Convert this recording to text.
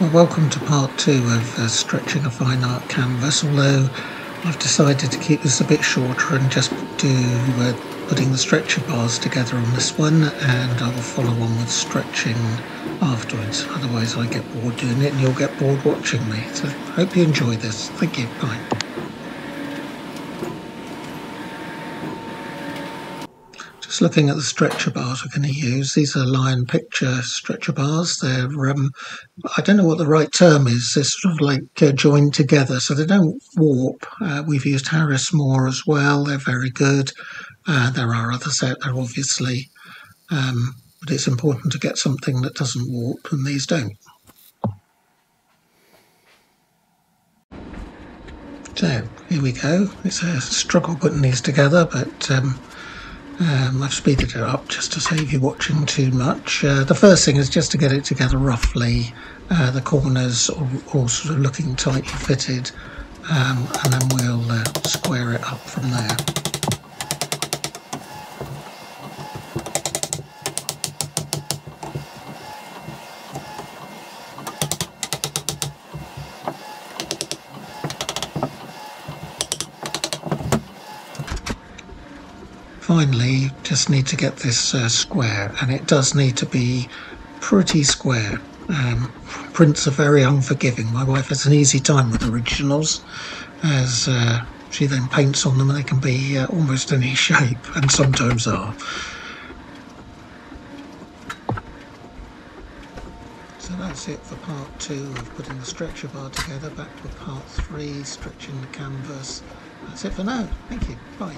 Well, welcome to part two of Stretching a Fine Art Canvas, although I've decided to keep this a bit shorter and just do putting the stretcher bars together on this one, and I will follow on with stretching afterwards. Otherwise I get bored doing it and you'll get bored watching me. So hope you enjoy this. Thank you. Bye. Just looking at the stretcher bars we're going to use. These are Lion Picture stretcher bars. They're, I don't know what the right term is. They're sort of like joined together, so they don't warp. We've used Harris Moore as well. They're very good. There are others out there, obviously, but it's important to get something that doesn't warp, and these don't. So here we go. It's a struggle putting these together, but I've speeded it up just to save you watching too much. The first thing is just to get it together roughly, the corners all sort of looking tightly fitted, and then we'll square it up from there. Finally, just need to get this square, and it does need to be pretty square. Prints are very unforgiving. My wife has an easy time with originals, as she then paints on them and they can be almost any shape, and sometimes are. So that's it for part two of putting the stretcher bar together. Back with part three, stretching the canvas. That's it for now. Thank you. Bye.